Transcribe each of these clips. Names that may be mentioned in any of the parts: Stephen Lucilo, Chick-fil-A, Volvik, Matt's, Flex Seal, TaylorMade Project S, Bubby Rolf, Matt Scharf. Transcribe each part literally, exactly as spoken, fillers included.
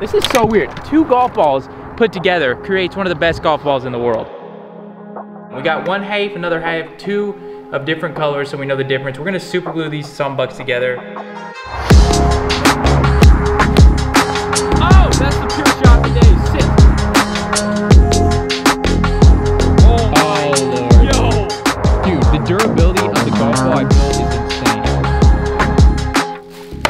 This is so weird. Two golf balls put together creates one of the best golf balls in the world. We got one half, another half, two of different colors so we know the difference. We're gonna super glue these sunbucks together. Oh, that's the pure shot today. Sick. Oh, oh Lord. Yo. Dude, the durability of the golf ball I built is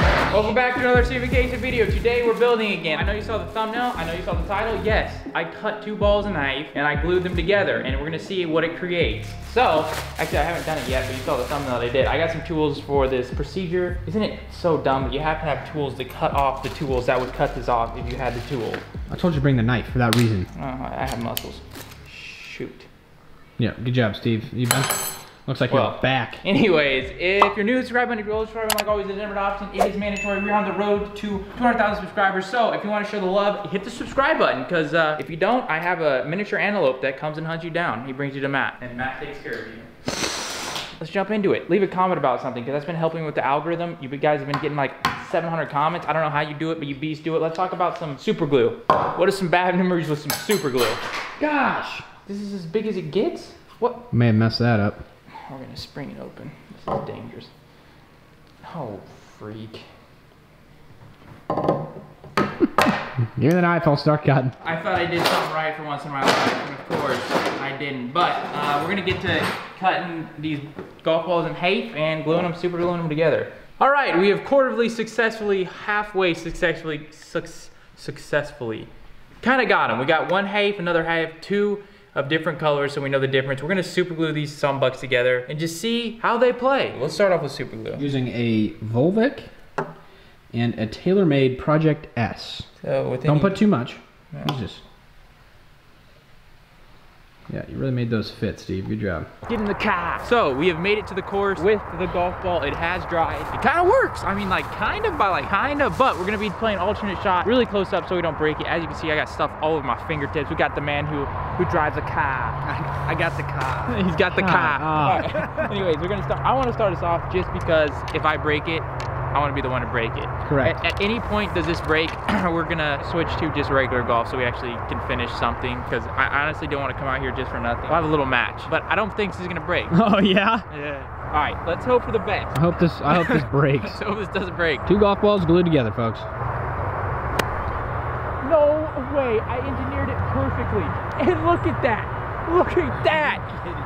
insane. Welcome back to another certification video. Today we're building again. I know you saw the thumbnail. I know you saw the title. Yes, I cut two balls and a half and I glued them together and we're gonna see what it creates. So, actually I haven't done it yet, but you saw the thumbnail that I did. I got some tools for this procedure. Isn't it so dumb that you have to have tools to cut off the tools that would cut this off if you had the tool? I told you to bring the knife for that reason. Oh, I have muscles. Shoot. Yeah, good job, Steve. You been? Looks like well, you're back. Anyways, if you're new, subscribe button, if you're old, subscribe button, like always, is an option. It is mandatory. We're on the road to two hundred thousand subscribers. So if you want to show the love, hit the subscribe button. Because uh, if you don't, I have a miniature antelope that comes and hunts you down. He brings you to Matt. And Matt takes care of you. Let's jump into it. Leave a comment about something, because that's been helping with the algorithm. You guys have been getting like seven hundred comments. I don't know how you do it, but you bees do it. Let's talk about some super glue. What are some bad memories with some super glue? Gosh, this is as big as it gets? What? May have messed that up. We're gonna spring it open. This is dangerous. Oh, freak. Give me the knife, I'll start cutting. I thought I did something right for once in my life, and of course, I didn't. But uh, we're gonna get to cutting these golf balls in half and gluing them, super gluing them together. All right, we have quarterly successfully, halfway successfully, su successfully. Kinda got them. We got one half, another half, two of different colors so we know the difference. We're gonna super glue these sunbucks together and just see how they play. Let's start off with super glue. Using a Volvik and a TaylorMade Project S. So within Don't put too much. No. Use this. Yeah, you really made those fit, Steve. Good job. Get in the car. So we have made it to the course with the golf ball. It has dried. It kind of works. I mean, like kind of by like kind of, but we're going to be playing alternate shot really close up so we don't break it. As you can see, I got stuff all over my fingertips. We got the man who, who drives a car. I got the car. He's got the car. All right. Anyways, we're going to start. I want to start us off just because if I break it, I want to be the one to break it. Correct. At, at any point does this break, we're gonna switch to just regular golf so we actually can finish something, because I honestly don't want to come out here just for nothing. We'll have a little match, but I don't think this is gonna break. Oh yeah? Yeah. All right, let's hope for the best. I hope this, I hope this breaks. Let's hope this doesn't break. Two golf balls glued together, folks. No way, I engineered it perfectly. And look at that, look at that.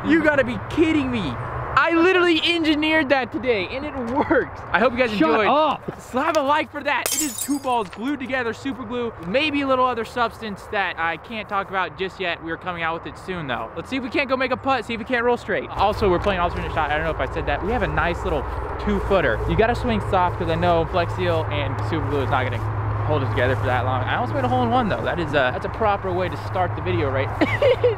You gotta be kidding me. I literally engineered that today, and it worked. I hope you guys enjoyed. Shut up. Slap a like for that. It is two balls glued together, super glue, maybe a little other substance that I can't talk about just yet. We are coming out with it soon, though. Let's see if we can't go make a putt, see if we can't roll straight. Also, we're playing alternate shot. I don't know if I said that. We have a nice little two-footer. You got to swing soft, because I know Flex Seal and super glue is not going to hold it together for that long. I almost made a hole in one though. That is a, that's a proper way to start the video right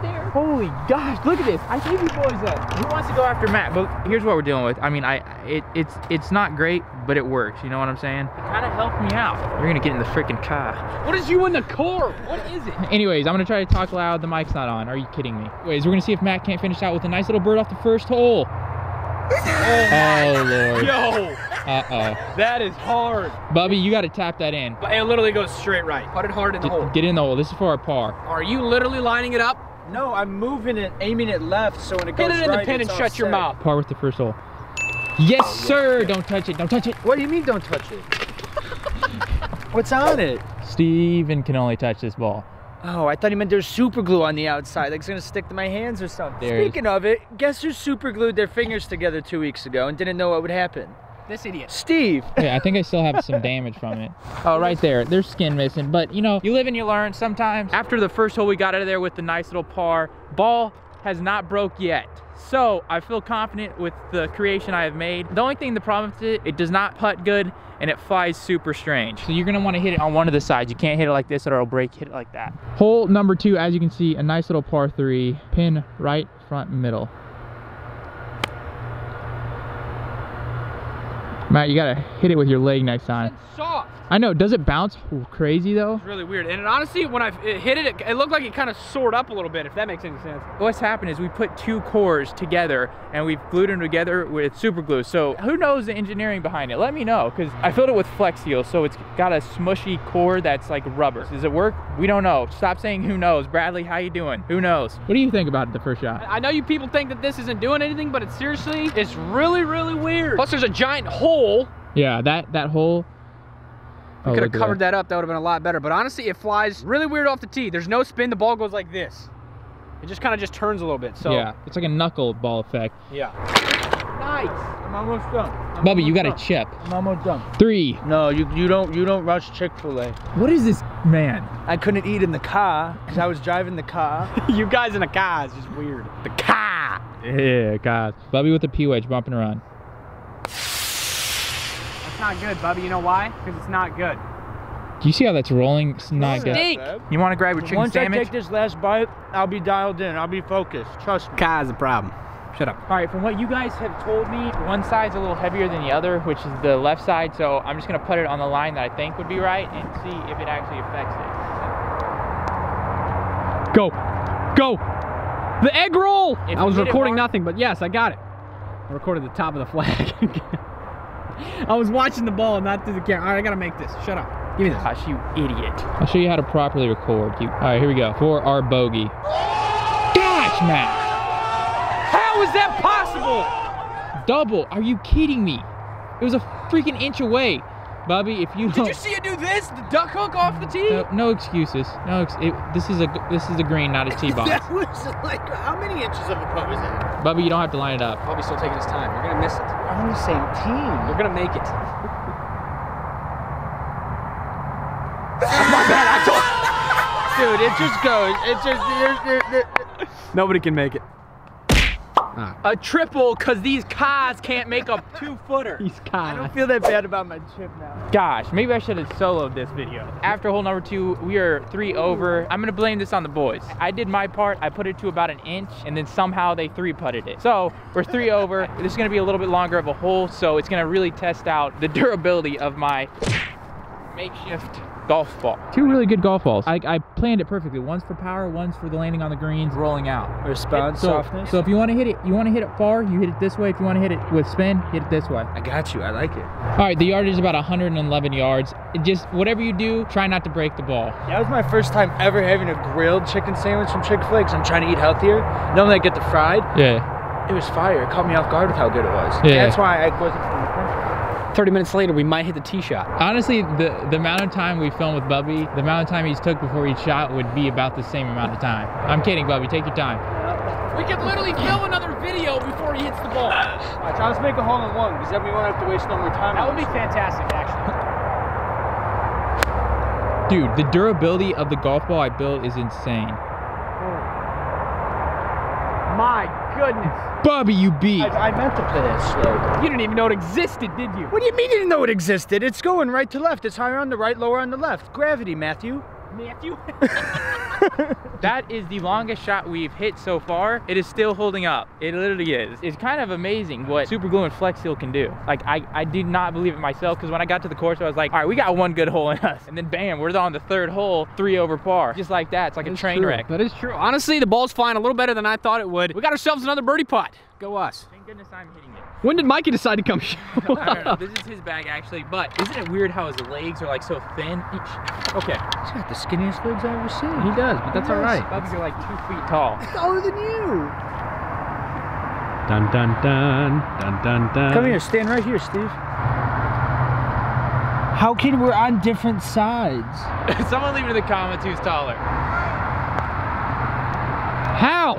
there. Holy gosh, look at this. I gave you boys up. Who wants to go after Matt? But here's what we're dealing with. I mean, I it, it's it's not great, but it works. You know what I'm saying? It kind of helped me out. You're gonna get in the freaking car. What is you in the car? What is it? Anyways, I'm gonna try to talk loud. The mic's not on. Are you kidding me? Anyways, we're gonna see if Matt can't finish out with a nice little bird off the first hole. Oh, Lord. Yo. Uh-oh. That is hard. Bubby, you got to tap that in. It literally goes straight right. Put it hard in the hole. Get in the hole. This is for our par. Are you literally lining it up? No, I'm moving it, aiming it left, so when it goes right, get it in the pin and shut your mouth. Par with the first hole. Yes, sir. Don't touch it. Don't touch it. What do you mean don't touch it? What's on it? Steven can only touch this ball. Oh, I thought he meant there's super glue on the outside. Like it's gonna stick to my hands or something. There's... Speaking of it, guess who super glued their fingers together two weeks ago and didn't know what would happen? This idiot. Steve. Yeah, I think I still have some damage from it. Oh, right there. There's skin missing. But you know, you live and you learn sometimes. After the first hole, we got out of there with the nice little par. Ball has not broke yet. So I feel confident with the creation I have made. The only thing, the problem with it, it does not putt good and it flies super strange. So you're gonna wanna hit it on one of the sides. You can't hit it like this or it'll break, hit it like that. Hole number two, as you can see, a nice little par three, pin right front middle. Matt, you gotta hit it with your leg next time. It's soft. I know. Does it bounce ooh, crazy though? It's really weird. And it, honestly, when I it hit it, it, it looked like it kind of soared up a little bit. If that makes any sense. What's happened is we put two cores together and we've glued them together with super glue. So who knows the engineering behind it? Let me know, because I filled it with Flex Seal, so it's got a smushy core that's like rubber. Does it work? We don't know. Stop saying who knows. Bradley, how you doing? Who knows? What do you think about it the first shot? I know you people think that this isn't doing anything, but it's seriously, it's really, really weird. Plus, there's a giant hole. Yeah, that that hole. We oh, could have covered that. that up. That would have been a lot better. But honestly, it flies really weird off the tee. There's no spin. The ball goes like this. It just kind of just turns a little bit. So yeah, it's like a knuckle ball effect. Yeah. Nice. I'm almost done. I'm Bubby, almost you got done. a chip. I'm almost done. Three. No, you you don't you don't rush Chick-fil-A. What is this, man? I couldn't eat in the car because I was driving the car. You guys in the car is just weird. The car. Yeah, guys. Bubby with the P wedge bumping around. It's not good, Bubby. You know why? Because it's not good. Do you see how that's rolling? It's not good. You want to grab your chicken Once sandwich? Once I take this last bite, I'll be dialed in. I'll be focused. Trust me. Kai's the problem. Shut up. All right, from what you guys have told me, one side's a little heavier than the other, which is the left side, so I'm just going to put it on the line that I think would be right and see if it actually affects it. Go. Go. The egg roll. If I was recording nothing, but yes, I got it. I recorded the top of the flag. I was watching the ball, not through the camera. All right, I gotta make this. Shut up. Give me this. Gosh, you idiot. I'll show you how to properly record. You... All right, here we go. For our bogey. Gosh, Matt. How is that possible? Double. Are you kidding me? It was a freaking inch away. Bubby, if you don't... Did you see it do this? The duck hook off the tee? No, no excuses. No, ex it, this is a this is a green, not a tee box. That was like, how many inches of a putt was that? Bubby, you don't have to line it up. Bubby's still taking his time. You're going to miss it. We're on the same team. You're going to make it. My bad, I told you. Dude, it just goes. It just... It, it, it, it. Nobody can make it. Right. A triple, because these cars can't make a two-footer. These cars. I don't feel that bad about my chip now. Gosh, maybe I should have soloed this video. After hole number two, we are three over. I'm going to blame this on the boys. I did my part. I put it to about an inch, and then somehow they three-putted it. So we're three over. This is going to be a little bit longer of a hole, so it's going to really test out the durability of my makeshift golf ball. Two really good golf balls. I, I planned it perfectly. One's for power, one's for the landing on the greens, rolling out. Response so, softness. So if you want to hit it, you want to hit it far, you hit it this way. If you want to hit it with spin, hit it this way. I got you. I like it. All right, the yardage is about one hundred eleven yards. It just whatever you do, try not to break the ball. That was my first time ever having a grilled chicken sandwich from Chick-fil-A because I'm trying to eat healthier. Normally I get the fried. Yeah. It was fire. It caught me off guard with how good it was. Yeah. That's why I wasn't. thirty minutes later, we might hit the tee shot. Honestly, the, the amount of time we filmed with Bubby, the amount of time he's took before each shot would be about the same amount of time. I'm kidding, Bubby. Take your time. We could literally film another video before he hits the ball. All right, so let's make a hole-in-one, because then we won't have to waste no more time. That would be fantastic, actually. Dude, the durability of the golf ball I built is insane. My goodness. Bubby, you beat. I, I meant to play that slow. You didn't even know it existed, did you? What do you mean you didn't know it existed? It's going right to left. It's higher on the right, lower on the left. Gravity, Matthew. Matthew? That is the longest shot we've hit so far. It is still holding up. It literally is. It's kind of amazing what super glue and Flex Seal can do. Like, I, I did not believe it myself, because when I got to the course, I was like, all right, we got one good hole in us. And then bam, we're on the third hole, three over par. Just like that. It's like that a train true. wreck. That is true. Honestly, the ball's flying a little better than I thought it would. We got ourselves another birdie putt. Go us. Thank goodness I'm hitting it. When did Mikey decide to come show up? I don't know. This is his bag, actually. But isn't it weird how his legs are like so thin? Okay. He's got the skinniest legs I've ever seen. He does, but that's yes. all right. Bubs are like two feet tall. He's taller than you. Dun, dun, dun. Dun, dun, dun. Come here. Stand right here, Steve. How can we're on different sides? Someone leave it in the comments who's taller. How?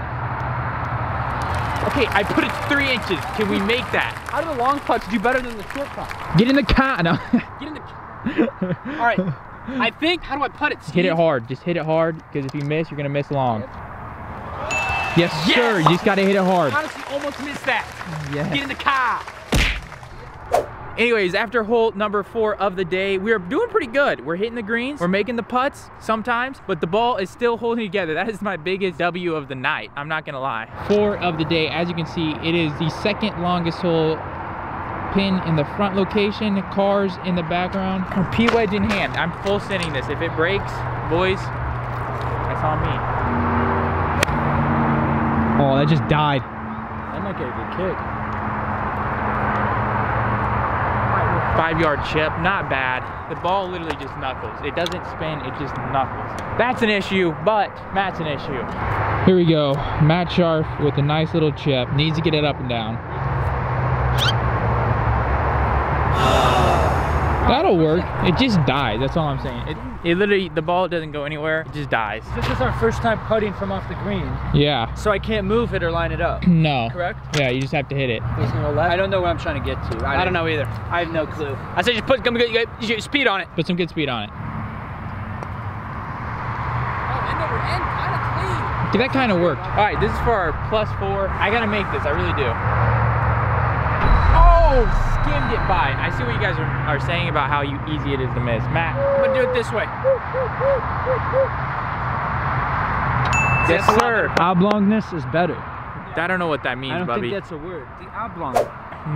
Okay, I put it three inches. Can we make that? How do the long putts do better than the short putts? Get in the car. No. Get in the car. All right. I think, how do I putt it, Steve? Hit it hard. Just hit it hard, because if you miss, you're going to miss long. Yes, yes, sir. You just got to hit it hard. I honestly almost missed that. Yes. Get in the car. Anyways, after hole number four of the day, we're doing pretty good. We're hitting the greens, we're making the putts sometimes, but the ball is still holding together. That is my biggest W of the night, I'm not gonna lie. Four of the day, as you can see, it is the second longest hole pin in the front location, cars in the background. P wedge in hand. I'm full sending this. If it breaks, boys, that's on me. Oh, that just died. That might get a good kick. Five yard chip, not bad. The ball literally just knuckles. It doesn't spin, it just knuckles. That's an issue, but Matt's an issue. Here we go, Matt Scharf with a nice little chip. Needs to get it up and down. That'll work. It just dies, that's all I'm saying. It, it literally, the ball doesn't go anywhere, it just dies. This is our first time putting from off the green. Yeah. So I can't move it or line it up. No. Correct? Yeah, you just have to hit it. There's no left. I don't know where I'm trying to get to. I, I don't know either. I have no clue. I said just put some good speed on it. Put some good speed on it. Oh, end over end, kind of clean. Dude, that kind of worked. All right, this is for our plus four. I gotta make this, I really do. Oh! Skimmed it by. I see what you guys are, are saying about how you easy it is to miss. Matt, I'm gonna do it this way. Yes, sir. Oblongness is better. Yeah. I don't know what that means, I don't Bubby. Think that's a word. The oblong.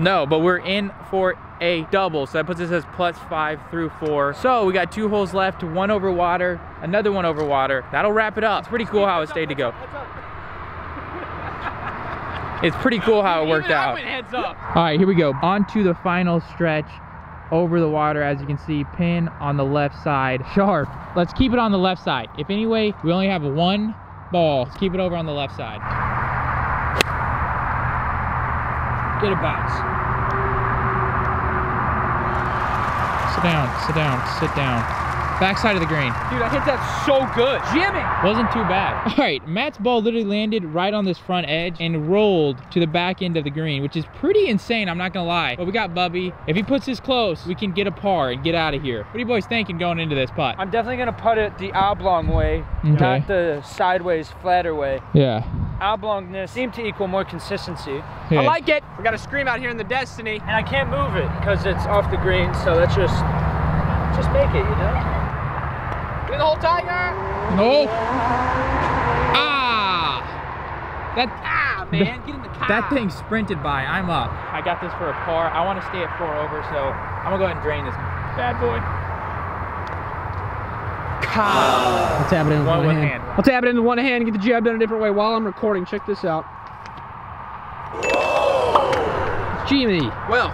No, but we're in for a double, so that puts us as plus five through four. So we got two holes left, one over water, another one over water. That'll wrap it up. It's pretty cool how it stayed to go. It's pretty cool how it worked out. All right, here we go. On to the final stretch over the water. As you can see, pin on the left side. Scharf, let's keep it on the left side. If anyway, we only have one ball. Let's keep it over on the left side. Get a bounce. Sit down, sit down, sit down. Backside of the green. Dude, I hit that so good. Jimmy! Wasn't too bad. All right, Matt's ball literally landed right on this front edge and rolled to the back end of the green, which is pretty insane, I'm not gonna lie. But we got Bubby. If he puts this close, we can get a par and get out of here. What are you boys thinking going into this putt? I'm definitely gonna putt it the oblong way, okay. Not the sideways, flatter way. Yeah. Oblongness seemed to equal more consistency. Yeah. I like it. We got a scream out here in the destiny, and I can't move it because it's off the green, so let's just, just make it, you know? The whole tiger. No. Ah. That. Ah, man. Get in the car. That thing sprinted by. I'm up. I got this for a par. I want to stay at four over, so I'm gonna go ahead and drain this bad boy. Ah. I'll tap it in with one, one hand. hand. I'll tap it in with one hand and get the jab done a different way while I'm recording. Check this out. Whoa. Jimmy. Well,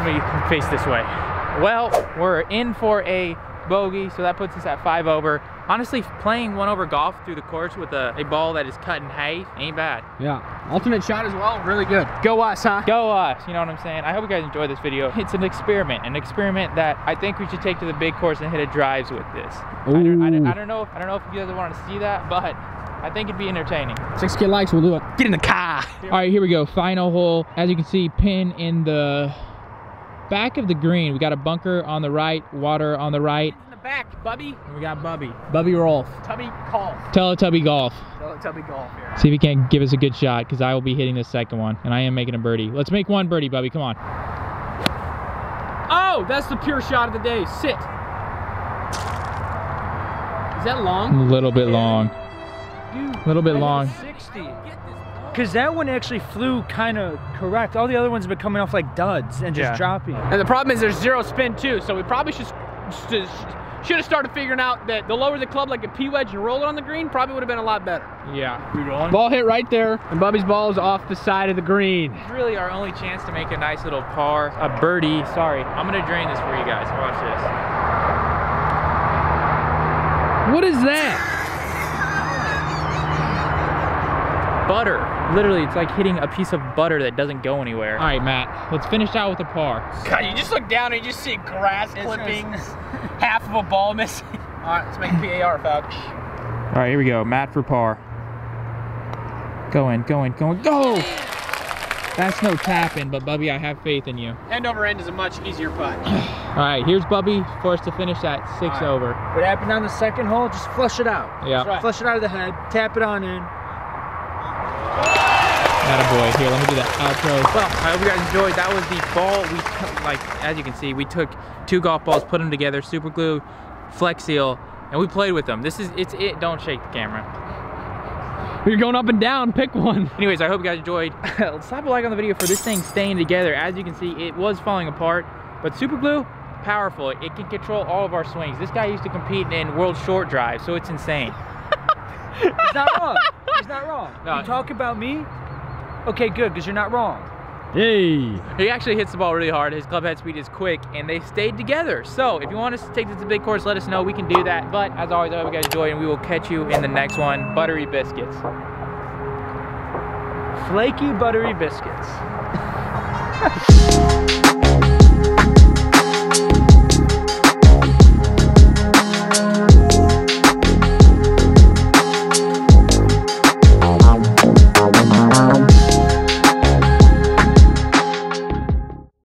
let me face this way. Well, we're in for a bogey, so that puts us at five over. Honestly, playing one over golf through the course with a, a ball that is cut in half ain't bad. Yeah, alternate shot as well, really good. Go us, huh? Go us, you know what I'm saying? I hope you guys enjoyed this video. It's an experiment, an experiment that I think we should take to the big course and hit a drives with this. Ooh. I don't, I don't, I don't know if, I don't know if you guys want to see that, but I think it'd be entertaining. six K likes, we'll do it. Get in the car. All right, here we go, final hole. As you can see, pin in the back of the green. We got a bunker on the right, water on the right. In the back, Bubby. And we got Bubby. Bubby Rolf. Tubby golf. Teletubby golf. Teletubby golf. Yeah. See if he can't give us a good shot, because I will be hitting this second one, and I am making a birdie. Let's make one birdie, Bubby. Come on. Oh, that's the pure shot of the day. Sit. Is that long? A little bit yeah. long. Dude, a little bit I long. sixty. Because that one actually flew kind of correct. All the other ones have been coming off like duds and just yeah. dropping. And the problem is there's zero spin too, so we probably should should have started figuring out that the lower the club like a P wedge and roll it on the green probably would have been a lot better. Yeah. Re-rolling. Ball hit right there, and Bubby's ball is off the side of the green. It's really our only chance to make a nice little par, a birdie. Sorry. I'm going to drain this for you guys. Watch this. What is that? Butter. Literally, it's like hitting a piece of butter that doesn't go anywhere. All right, Matt, let's finish out with a par. God, you just look down and you just see grass clippings, half of a ball missing. All right, let's make P A R, folks. All right, here we go. Matt for par. Go in, go in, go in, go! That's no tapping, but Bubby, I have faith in you. End over end is a much easier putt. All right, here's Bubby for us to finish at six right. over. What happened on the second hole, just flush it out. Yeah. Right. Flush it out of the head, tap it on in. Attaboy. Here, let me do the outro. Well, I hope you guys enjoyed. That was the ball we took, like, as you can see, we took two golf balls, put them together, super glue, Flex Seal, and we played with them. This is, it's it. Don't shake the camera. You're going up and down, pick one. Anyways, I hope you guys enjoyed. Slap a like on the video for this thing staying together. As you can see, it was falling apart, but super glue, powerful. It can control all of our swings. This guy used to compete in world short drive, so it's insane. It's not wrong. It's not wrong. No. You talk about me? Okay, good, because you're not wrong. Yay! He actually hits the ball really hard. His club head speed is quick, and they stayed together. So if you want us to take this to big course, let us know. We can do that. But as always, I hope you guys enjoy, and we will catch you in the next one. Buttery biscuits. Flaky buttery biscuits.